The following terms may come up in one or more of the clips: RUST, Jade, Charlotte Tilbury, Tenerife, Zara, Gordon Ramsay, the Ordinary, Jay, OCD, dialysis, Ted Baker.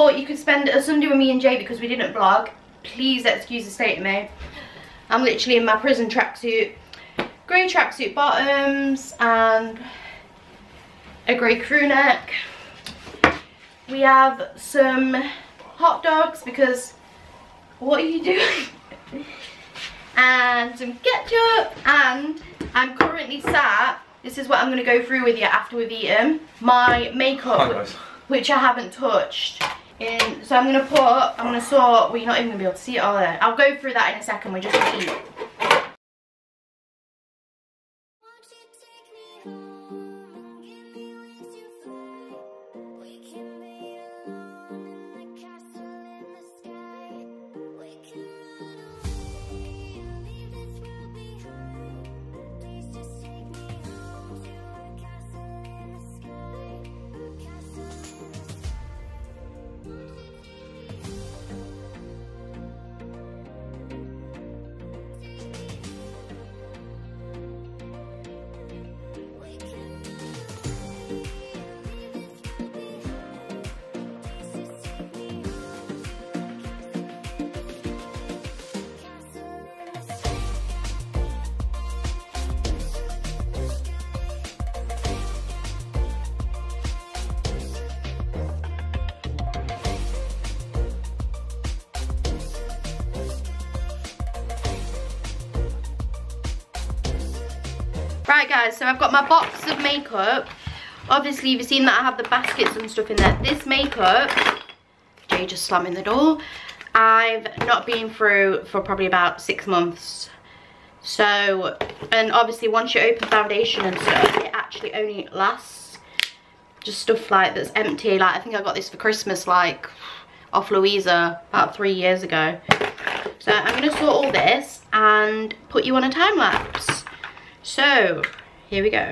thought you could spend a Sunday with me and Jay because we didn't vlog, please excuse the state of me. I'm literally in my prison tracksuit, grey tracksuit bottoms and a grey crew neck. We have some hot dogs because what are you doing? And some ketchup, and I'm currently sat, this is what I'm going to go through with you after we've eaten, my makeup, which I haven't touched. In, so I'm going to sort, well you're not even going to be able to see it all there. I'll go through that in a second, we're just going to eat. Right guys, so I've got my box of makeup. Obviously you've seen that I have the baskets and stuff in there. This makeup, Jay just slamming the door, I've not been through for probably about 6 months. So, and obviously once you open foundation and stuff, it actually only lasts just stuff like that's empty. Like I think I got this for Christmas, like off Louisa about 3 years ago. So I'm gonna sort all this and put you on a time lapse. So, here we go.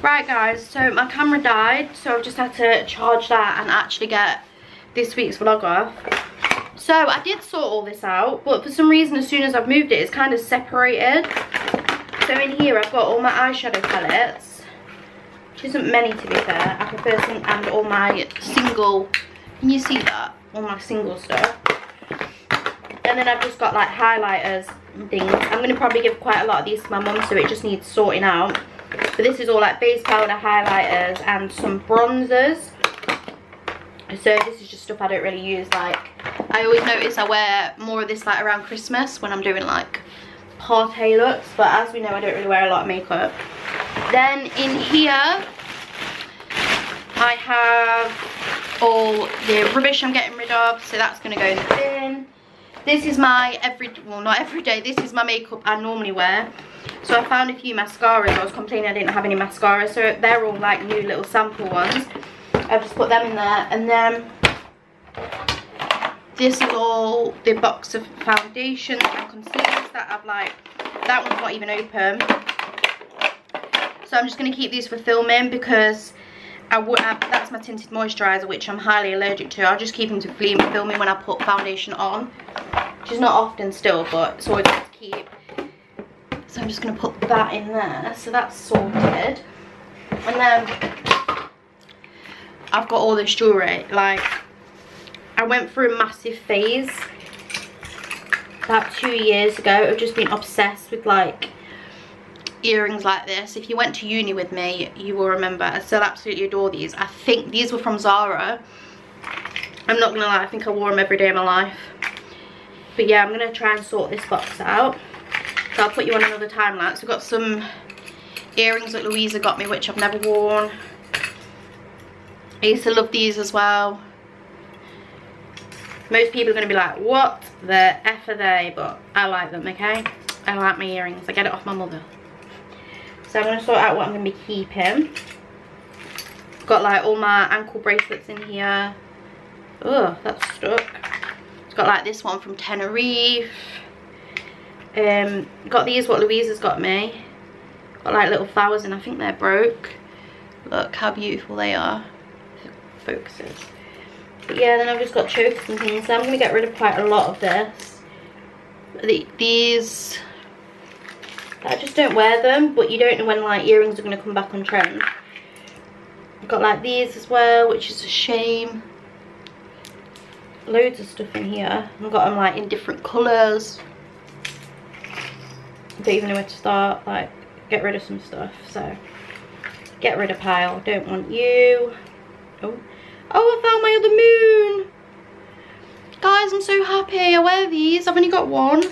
Right guys, so my camera died, so I've just had to charge that and actually get this week's vlog off. So I did sort all this out, but for some reason as soon as I've moved it, it's kind of separated. So in here I've got all my eyeshadow palettes, which isn't many to be fair. I prefer some, and all my single, can you see that? All my single stuff. And then I've just got like highlighters and things. I'm going to probably give quite a lot of these to my mum, so it just needs sorting out. But this is all like base powder, highlighters and some bronzers. So this is just stuff I don't really use. Like I always notice I wear more of this like around Christmas when I'm doing like party looks. But as we know, I don't really wear a lot of makeup. Then in here, I have all the rubbish I'm getting rid of. So that's going to go in the bin. This is my well not everyday, this is my makeup I normally wear. So I found a few mascaras. I was complaining I didn't have any mascaras, so they're all like new little sample ones. I've just put them in there. And then this is all the box of foundations and concealers that I've like, that one's not even open. So I'm just going to keep these for filming because that's my tinted moisturiser, which I'm highly allergic to. I'll just keep them to filming when I put foundation on, which is not often still, but it's always good to keep. So I'm just going to put that in there. So that's sorted. And then I've got all this jewellery. Like, I went through a massive phase about 2 years ago. I've just been obsessed with like earrings like this. If you went to uni with me, you will remember. I still absolutely adore these. I think these were from Zara. I'm not gonna lie, I think I wore them every day of my life. But yeah, I'm gonna try and sort this box out. So I'll put you on another time lapse. We've got some earrings that Louisa got me, which I've never worn. I used to love these as well. Most people are gonna be like, what the F are they? But I like them, okay? I like my earrings. I get it off my mother. So I'm gonna sort out what I'm gonna be keeping. Got like all my ankle bracelets in here. Oh, that's stuck. It's got like this one from Tenerife. Got these, what Louisa's got me. Got like little flowers and I think they're broke. Look how beautiful they are. Focuses. But yeah, then I've just got chokers and things. So I'm gonna get rid of quite a lot of this. These, I just don't wear them, but you don't know when like earrings are gonna come back on trend. I've got like these as well, which is a shame. Loads of stuff in here. I've got them like in different colours. Don't even know where to start. Like, get rid of some stuff. So, get rid of pile. Don't want you. Oh, I found my other moon. Guys, I'm so happy. I wear these. I've only got one.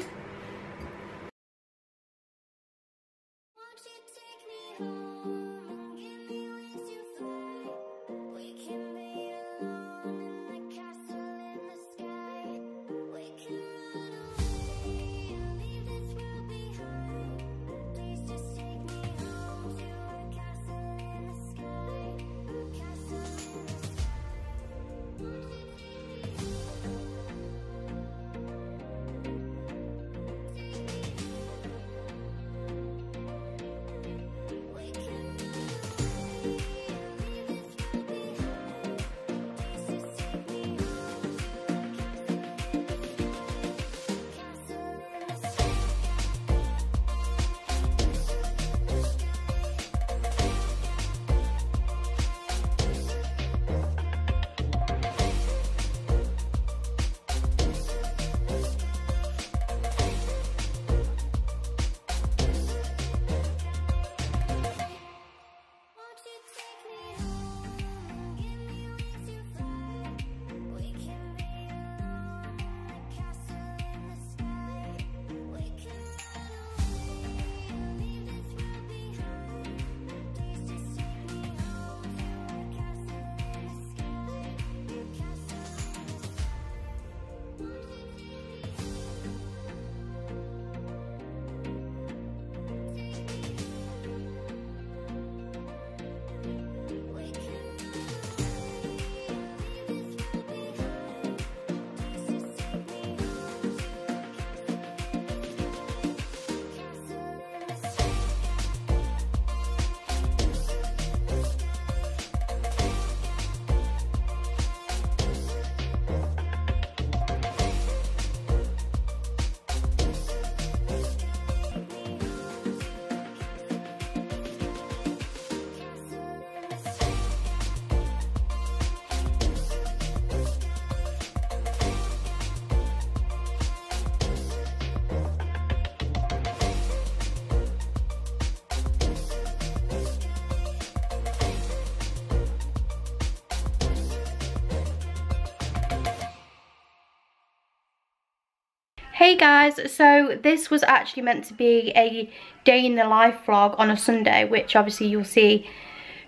Hey guys, so this was actually meant to be a day in the life vlog on a Sunday, which obviously you'll see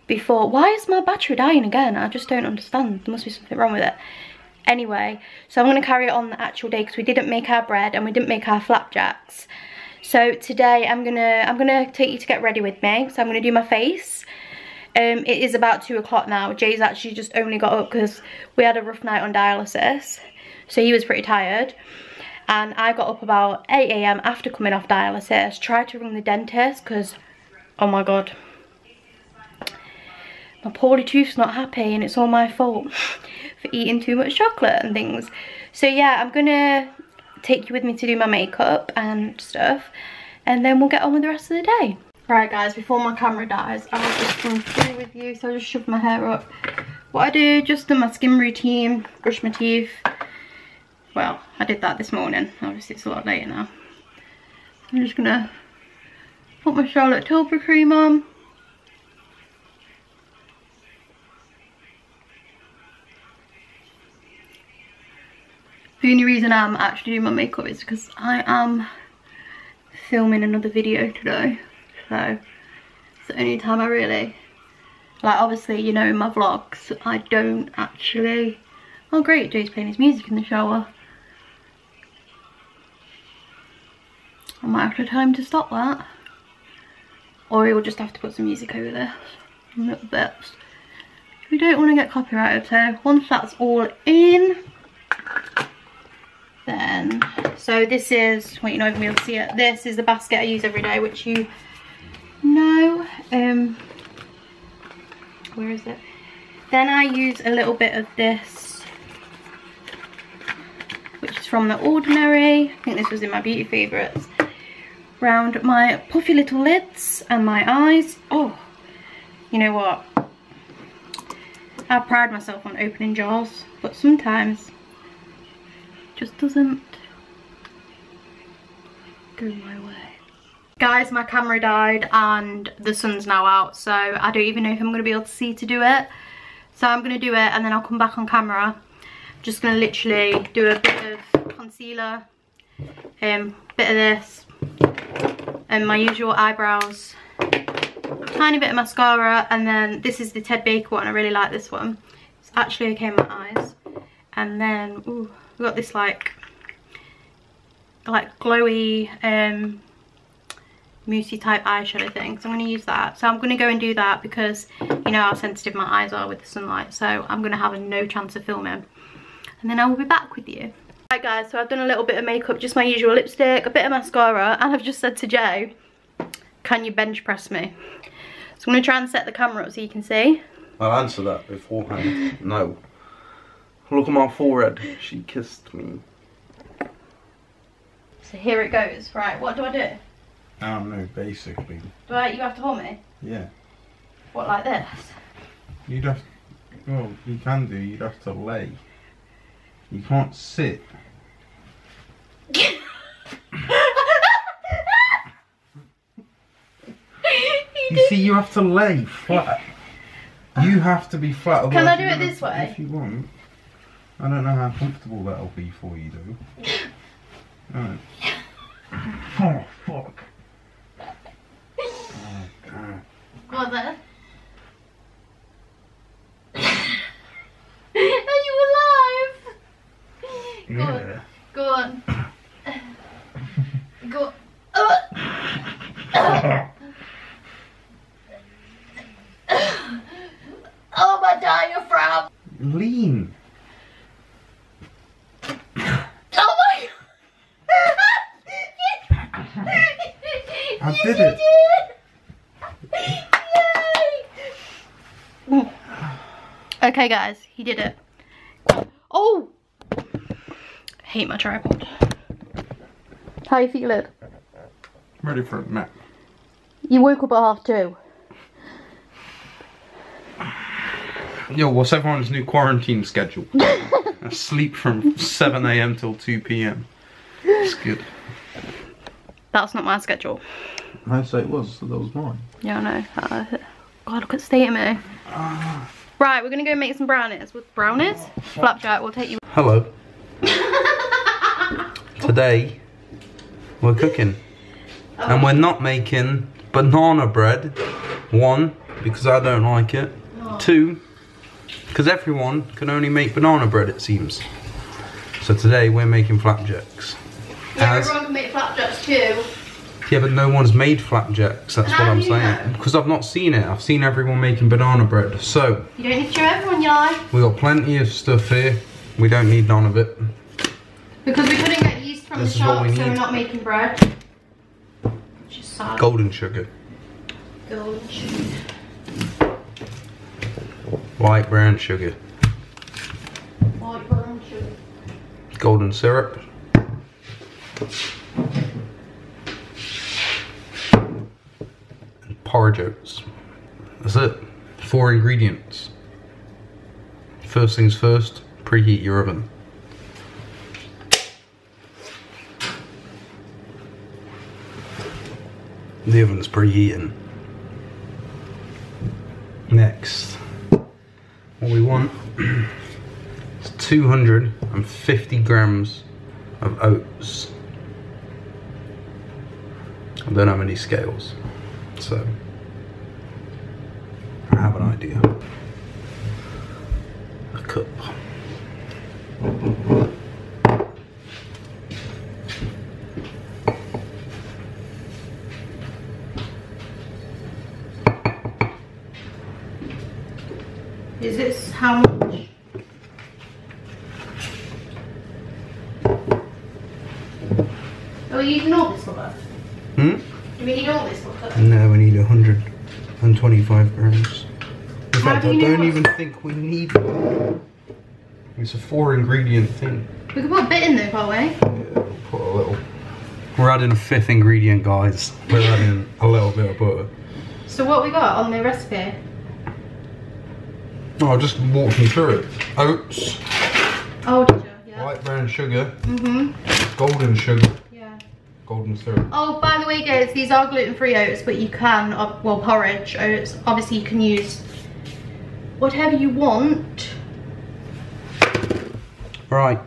before. Why is my battery dying again? I just don't understand. There must be something wrong with it. Anyway, so I'm going to carry on the actual day because we didn't make our bread and we didn't make our flapjacks. So today I'm gonna take you to get ready with me. So I'm gonna do my face. It is about 2 o'clock now. Jay's actually just only got up because we had a rough night on dialysis, so he was pretty tired. And I got up about 8 AM after coming off dialysis. Tried to ring the dentist because, oh my god, my poorly tooth's not happy and it's all my fault for eating too much chocolate and things. So yeah, I'm gonna take you with me to do my makeup and stuff, and then we'll get on with the rest of the day. Right guys, before my camera dies, I was just going through with you. So I just shoved my hair up. What I do, just do my skin routine, brush my teeth. Well, I did that this morning. Obviously, it's a lot later now. I'm just gonna Put my Charlotte Tilbury cream on. The only reason I'm actually doing my makeup is because I am filming another video today. So it's the only time I really, like, obviously, you know, in my vlogs, I don't actually. Oh great, Jay's playing his music in the shower. I might have to tell him to stop that. Or he'll just have to put some music over this. Little bits. We don't want to get copyrighted, so once that's all in, then, so this is, well, you know, you'll see it, this is the basket I use every day, which you know, where is it, then I use a little bit of this, which is from the Ordinary, I think this was in my beauty favourites, round my puffy little lids and my eyes. Oh, you know what, I pride myself on opening jars, but sometimes just doesn't go my way. Guys, my camera died and the sun's now out, so I don't even know if I'm gonna be able to see to do it. So I'm gonna do it and then I'll come back on camera. I'm just gonna literally do a bit of concealer, bit of this, and my usual eyebrows, tiny bit of mascara, and then this is the Ted Baker one. I really like this one. It's actually okay in my eyes. And then, ooh, we've got this like glowy moussey type eyeshadow thing, so I'm going to use that. So I'm going to go and do that because you know how sensitive my eyes are with the sunlight, so I'm going to have a no chance of filming, and then I will be back with you. Right guys, so I've done a little bit of makeup, just my usual lipstick, a bit of mascara, and I've just said to Jay, can you bench press me? So I'm going to try and set the camera up so you can see. I'll answer that beforehand. No. Look at my forehead, she kissed me. So here it goes. Right, what do I do? I don't know, basically. Do I, you have to hold me? Yeah. What, like this? You'd have to, well, you can do, you'd have to lay. You can't sit. You see, you have to lay flat. You have to be flat. Can I do it this way? If you want. I don't know how comfortable that'll be for you, though. Right. Oh, fuck. Oh, God. What the? Are you alive? Yeah. Go on. Go on. Go. Oh, my diaphragm. Lean. I did it! Yay! Okay guys, he did it. Oh! I hate my tripod. How are you feeling? Ready for a nap. You woke up at 2:30. Yo, what's everyone's new quarantine schedule? I sleep from 7 AM till 2 PM. It's good. That's not my schedule. I say it was, so that was mine. Yeah, I know. God, look at the state of me. Right, we're going to go make some brownies. With brownies? Flapjack, we'll take you. Hello. Today, we're cooking. Oh. And we're not making banana bread. One, because I don't like it. Oh. Two, because everyone can only make banana bread, it seems. So today, we're making flapjacks. Yeah, everyone can make flapjacks too. Yeah, but no one's made flapjacks, that's what I'm saying. Because I've not seen it, I've seen everyone making banana bread, so... You don't need to show everyone, you lie. We've got plenty of stuff here, we don't need none of it. Because we couldn't get yeast from the shop, so we're not making bread. Which is sad. Golden sugar. Golden sugar. White brown sugar. White brown sugar. Golden syrup. And porridge oats. That's it. 4 ingredients. First things first, preheat your oven. the oven's preheating. Next, what we want is 250 grams of oats. I don't have any scales, so I have an idea. A cup. Is this how much? Are we using all this butter? Hmm? Do we need all this butter? No, we need 125 grams. In fact, I don't even think we need one. It's a 4-ingredient thing. We can put a bit in there, can't we? Yeah, we'll put a little. We're adding a 5th ingredient, guys. We're adding a little bit of butter. So what we got on the recipe? Oh, I just walked you through it. Oats. Oh, did you? Yeah. White brown sugar. Mm-hmm. Golden sugar. Yeah. Golden syrup. Oh, by the way, guys, these are gluten-free oats, but you can, well, porridge oats. Obviously, you can use whatever you want. Right.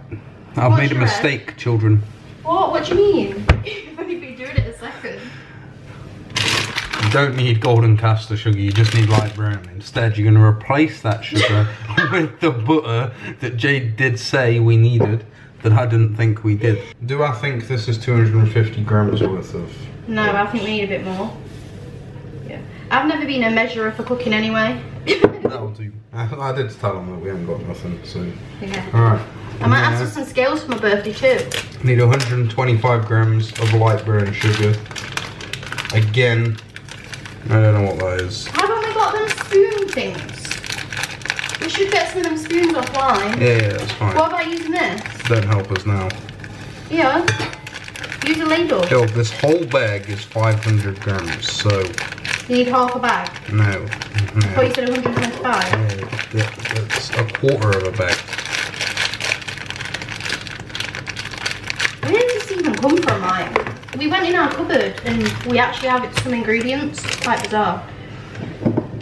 I've made a mistake, children. What? What do you mean? You've only been doing it a second. You don't need golden caster sugar, you just need light brown. Instead, you're going to replace that sugar with the butter that Jay did say we needed, that I didn't think we did. Do I think this is 250 grams worth of... No, I think we need a bit more. Yeah. I've never been a measurer for cooking anyway. That'll do. I did tell them that we haven't got nothing, so... Yeah. Alright. I might ask for some scales for my birthday too. Need 125 grams of light brown sugar. Again, I don't know what that is. Haven't we got them spoon things? We should get some of them spoons offline. Yeah, that's fine. What about using this? Don't help us now. Yeah. Use a ladle. Yo, this whole bag is 500 grams, so... You need half a bag? No. I thought you said 125. Yeah, that's a quarter of a bag. Where did this even come from, like? We went in our cupboard and we actually have some ingredients. It's quite bizarre.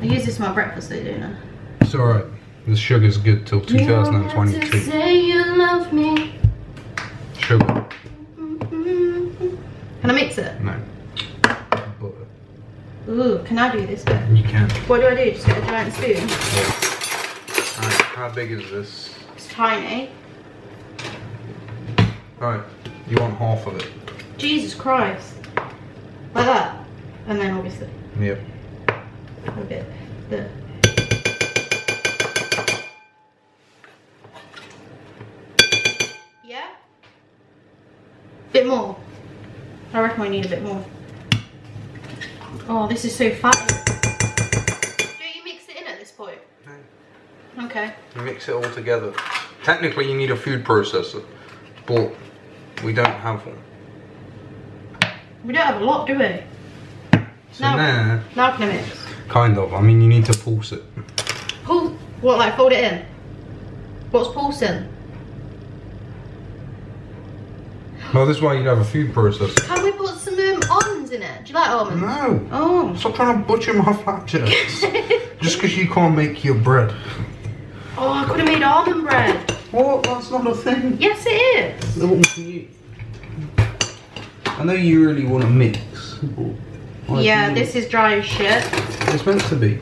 I use this for my breakfast though, don't I? It's alright. The sugar's good till 2022. You say you love me. Sugar. Can I mix it? No. Butter. Ooh, can I do this bit? You can. What do I do? Just get a giant spoon? Yeah. Alright, how big is this? It's tiny. Alright, you want half of it. Jesus Christ. Like that. And then obviously. Yep. A bit there. Yeah? Bit more. I reckon I need a bit more. Oh, this is so fat. Don't you mix it in at this point? No. Okay. You mix it all together. Technically you need a food processor, but we don't have one. We don't have a lot, do we? So now can I mix? Kind of. I mean, you need to pulse it. Pulse? What, like fold it in? What's pulsing? Well, this is why you'd have a food processor. Can we put some almonds in it? Do you like almonds? No. Oh. Stop trying to butcher my flapjacks. Just because you can't make your bread. Oh, I could have made almond bread. What? That's not a thing. Yes, it is. What can you eat? I know you really want to mix. Like, yeah, this is dry as shit. It's meant to be.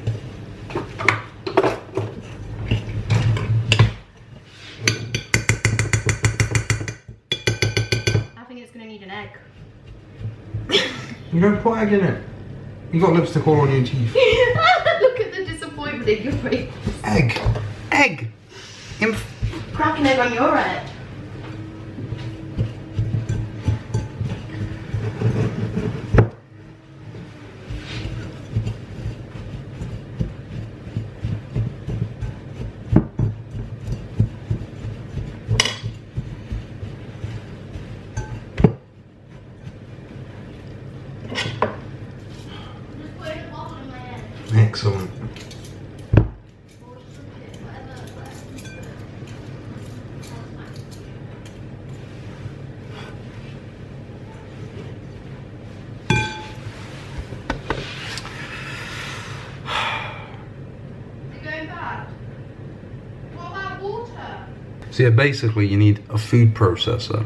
I think it's going to need an egg. You don't put egg in it. You've got lipstick all on your teeth. Look at the disappointment in your face. Egg. Egg. Crack an egg on your head. Excellent. So yeah, basically you need a food processor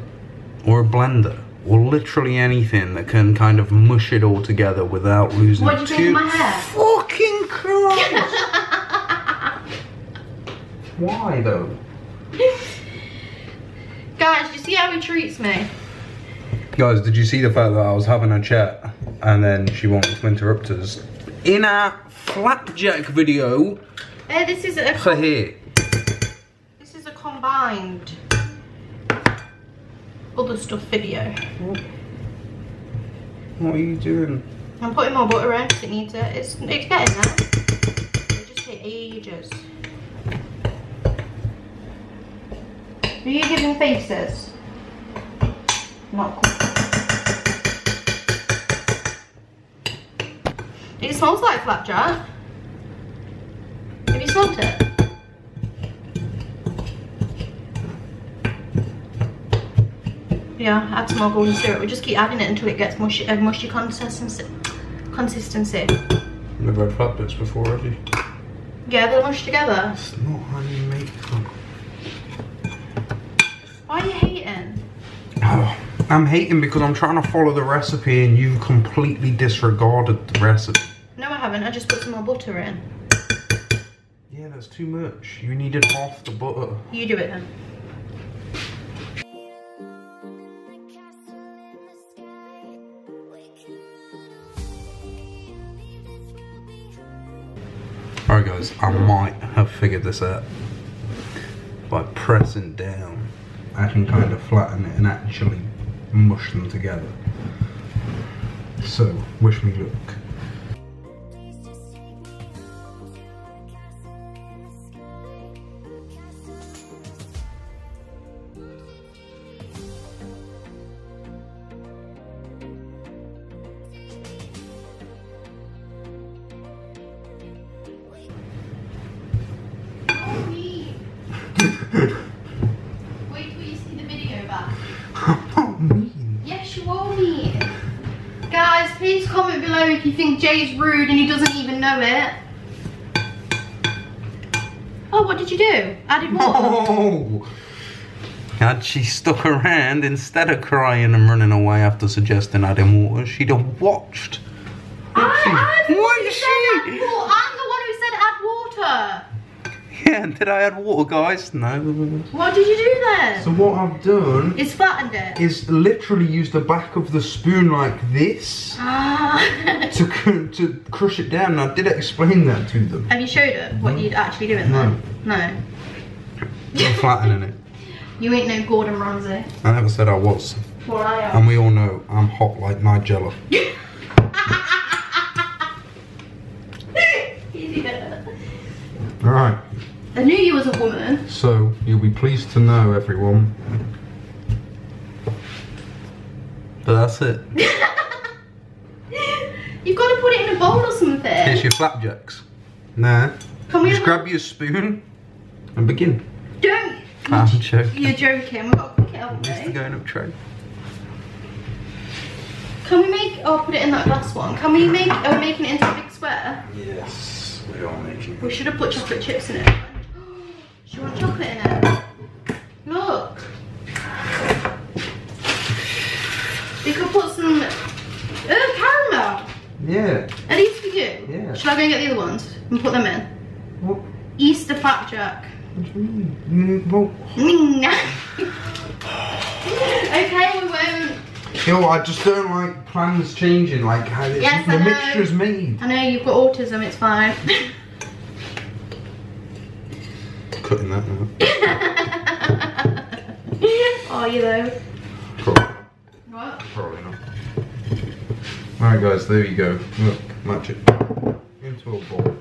or a blender or literally anything that can kind of mush it all together without losing it. What do you think of my hair? Fucking Christ! Why though? Guys, you see how he treats me? Guys, did you see the fact that I was having a chat and then she wanted to interrupt us? In our flapjack video, this is a for here. This is a combined other stuff video. What are you doing? I'm putting more butter in because it needs it. It's getting there. It just takes ages. Are you giving faces? Not cool. It smells like flapjack. Have you smelled it? Yeah, add some more golden syrup. We just keep adding it until it gets mushy, mushy consistency. I've never had this before, have you? Yeah, they're mushed together. It's not how you make them. Why are you hating? Oh, I'm hating because I'm trying to follow the recipe and you've completely disregarded the recipe. No, I haven't. I just put some more butter in. Yeah, that's too much. You needed half the butter. You do it then. Alright guys, I might have figured this out. By pressing down, I can kind of flatten it and actually mush them together. So, wish me luck. Please comment below if you think Jay's rude and he doesn't even know it. Oh, what did you do? Added more? No! Had she stuck around instead of crying and running away after suggesting adding water, she'd have watched. I'm the one who said add water! Yeah, did I add water, guys? No. What did you do then? So what I've done is flattened it. Is literally used the back of the spoon like this to crush it down. And I did explain that to them. Have you showed her what you'd actually do it then? No. No. I'm flattening it. You ain't no Gordon Ramsay. I never said I was. Well, I am. And we all know I'm hot like Nigella. Alright. I knew you was a woman. So, you'll be pleased to know, everyone. But that's it. You've got to put it in a bowl or something. Here's your flapjacks. Nah. Can we just grab your spoon and begin. Don't. I'm joking. You're joking. We've got to pick it up. It's the going up tray. Can we make... Oh, I'll put it in that last one. Can we make... Are we making it into a big square? Yes. We are making it. We should have put chocolate chips in it. Do you want chocolate in it? Look! We could put some... Oh, caramel! Yeah. At least we do. Yeah. Shall I go and get the other ones and put them in? What? Easter flapjack. What do you mean? Okay, we won't. Yo, I just don't like plans changing, like how yes, the mixture's made. I know, you've got autism, it's fine. Cutting that now. Are you though? Probably. What? Probably not. Alright guys, there you go. Look, match it into a bowl.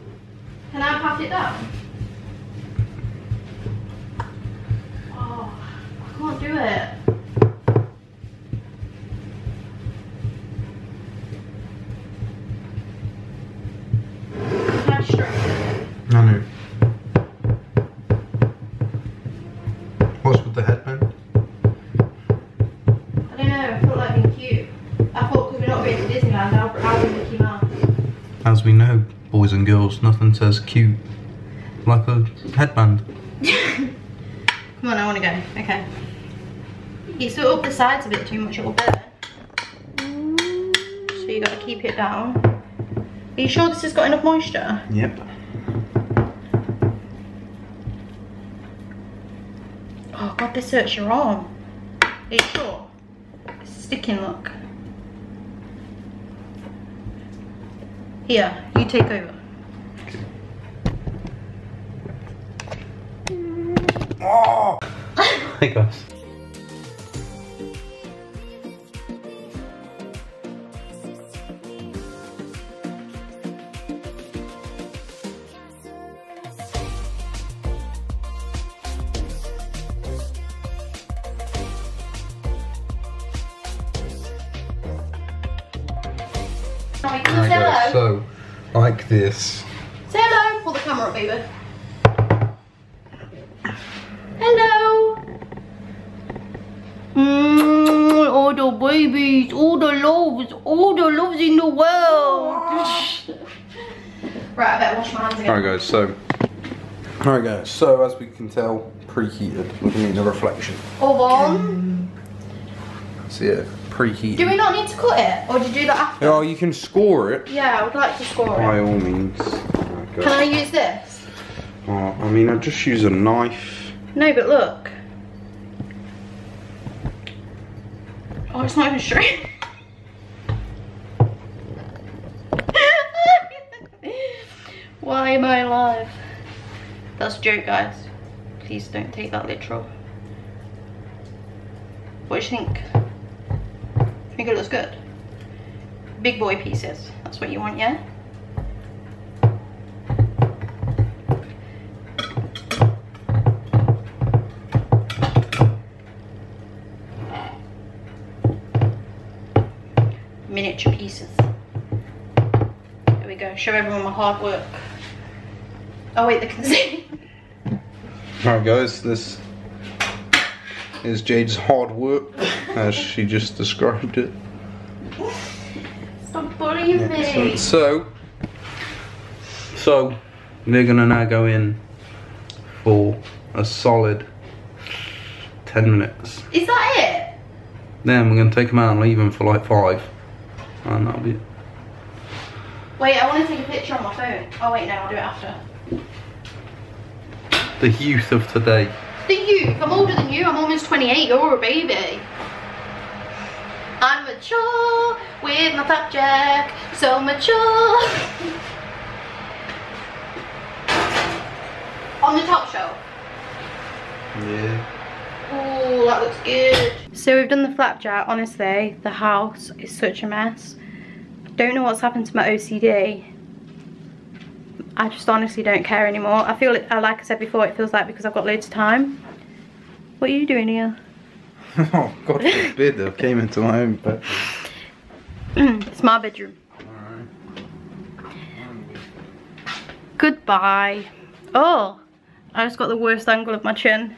Can I pat it down? Oh, I can't do it. As we know, boys and girls, nothing says cute like a headband. Come on, I want to go. Okay. You sort up the sides a bit too much, it'll burn. So you got to keep it down. Are you sure this has got enough moisture? Yep. Oh God, this hurts your arm. Are you sure? It's sticking, look. Here, you take over. Oh my gosh. So, like this. Say hello. Pull the camera up, baby. Hello. All the babies, all the loves in the world. Right, I better wash my hands again. Alright guys, so as we can tell, preheated. We're gonna need a reflection. So yeah, preheated. Do we not need to cut it? Or do you do that after? Oh, you can score it. Yeah, I would like to score it. By all means. Oh, can I use this? Oh, I mean, I'd just use a knife. No, but look. Oh, it's not even straight. Why am I alive? That's a joke, guys. Please don't take that literal. What do you think? Think it looks good? Big boy pieces. That's what you want, yeah? Miniature pieces. There we go. Show everyone my hard work. Oh wait, they can see. Alright guys, this is Jade's hard work as she just described it. Stop bullying me. So they're gonna now go in for a solid 10 minutes. Is that it? Then we're gonna take them out and leave them for like 5. And that'll be it. Wait, I want to take a picture on my phone. Oh wait, no, I'll do it after. The youth of today. The youth? I'm older than you. I'm almost 28. You're a baby. I'm mature with my fat jack. So mature. On the top shelf. Yeah. Ooh, that looks good. So we've done the flapjack. Honestly, the house is such a mess. I don't know what's happened to my OCD. I just honestly don't care anymore. I feel like I said before, it feels like because I've got loads of time. What are you doing here? Oh, God forbid I came into my own bedroom. It's my bedroom. Alright. Goodbye. Oh, I just got the worst angle of my chin.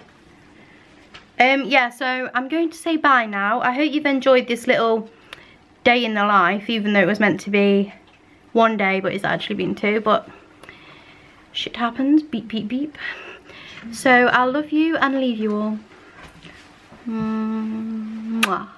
Yeah, so I'm going to say bye now. I hope you've enjoyed this little day in the life, even though it was meant to be one day, but it's actually been 2, but shit happens. Beep, beep, beep. So I love you and leave you all. Mwah.